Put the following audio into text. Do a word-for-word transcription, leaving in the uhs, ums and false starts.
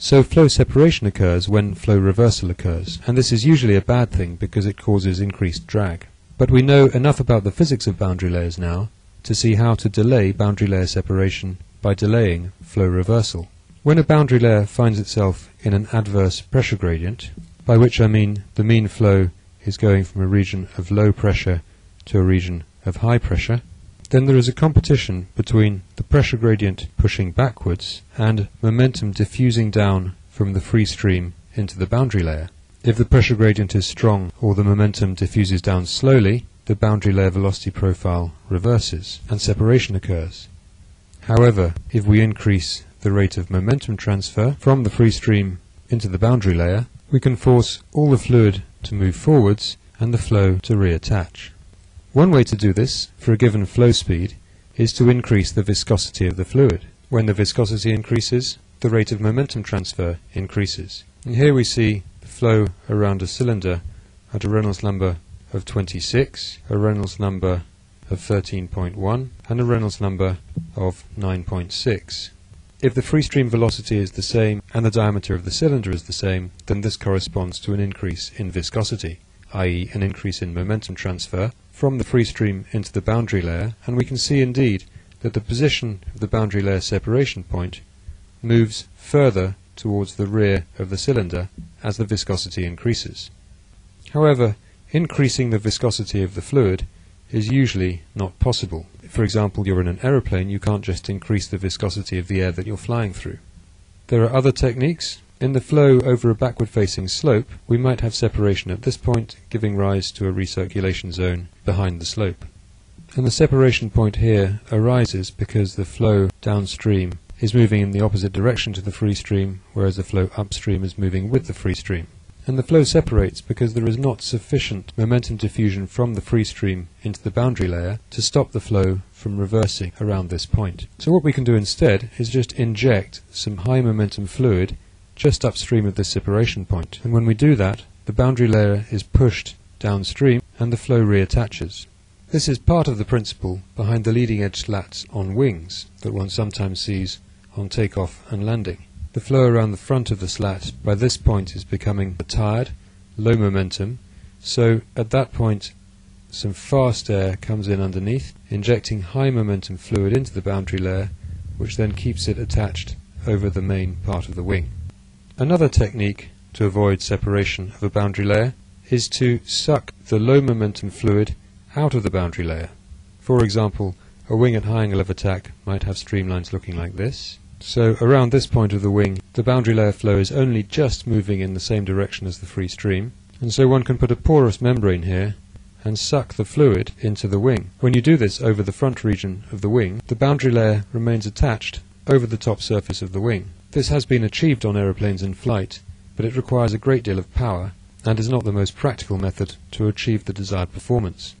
So flow separation occurs when flow reversal occurs, and this is usually a bad thing because it causes increased drag. But we know enough about the physics of boundary layers now to see how to delay boundary layer separation by delaying flow reversal. When a boundary layer finds itself in an adverse pressure gradient, by which I mean the mean flow is going from a region of low pressure to a region of high pressure, then there is a competition between the pressure gradient pushing backwards and momentum diffusing down from the free stream into the boundary layer. If the pressure gradient is strong or the momentum diffuses down slowly, the boundary layer velocity profile reverses and separation occurs. However, if we increase the rate of momentum transfer from the free stream into the boundary layer, we can force all the fluid to move forwards and the flow to reattach. One way to do this, for a given flow speed, is to increase the viscosity of the fluid. When the viscosity increases, the rate of momentum transfer increases. And here we see the flow around a cylinder at a Reynolds number of twenty-six, a Reynolds number of thirteen point one, and a Reynolds number of nine point six. If the free stream velocity is the same and the diameter of the cylinder is the same, then this corresponds to an increase in viscosity, that is an increase in momentum transfer from the free stream into the boundary layer, and we can see indeed that the position of the boundary layer separation point moves further towards the rear of the cylinder as the viscosity increases. However, increasing the viscosity of the fluid is usually not possible. For example, you're in an aeroplane, you can't just increase the viscosity of the air that you're flying through. There are other techniques. In the flow over a backward-facing slope, we might have separation at this point, giving rise to a recirculation zone behind the slope. And the separation point here arises because the flow downstream is moving in the opposite direction to the free stream, whereas the flow upstream is moving with the free stream. And the flow separates because there is not sufficient momentum diffusion from the free stream into the boundary layer to stop the flow from reversing around this point. So what we can do instead is just inject some high momentum fluid just upstream of this separation point. And when we do that, the boundary layer is pushed downstream and the flow reattaches. This is part of the principle behind the leading edge slats on wings that one sometimes sees on takeoff and landing. The flow around the front of the slat by this point is becoming tired, low momentum, so at that point some fast air comes in underneath, injecting high momentum fluid into the boundary layer, which then keeps it attached over the main part of the wing. Another technique to avoid separation of a boundary layer is to suck the low momentum fluid out of the boundary layer. For example, a wing at high angle of attack might have streamlines looking like this. So around this point of the wing, the boundary layer flow is only just moving in the same direction as the free stream, and so one can put a porous membrane here and suck the fluid into the wing. When you do this over the front region of the wing, the boundary layer remains attached over the top surface of the wing. This has been achieved on aeroplanes in flight, but it requires a great deal of power and is not the most practical method to achieve the desired performance.